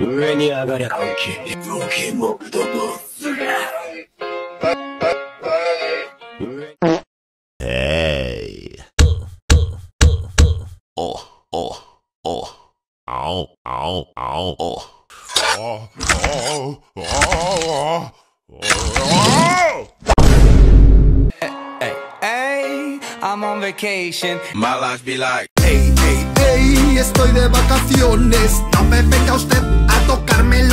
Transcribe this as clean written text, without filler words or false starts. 上に上がりゃ関係ねえ。ボケモクとボッスが。Hey. Oh, oh, oh. Ow, ow, ow, oh. Oh, oh, oh, oh, oh. Hey, hey, I'm on vacation. My life be like. Hey, hey, hey, estoy de vacaciones. No me venga usted a tocarme la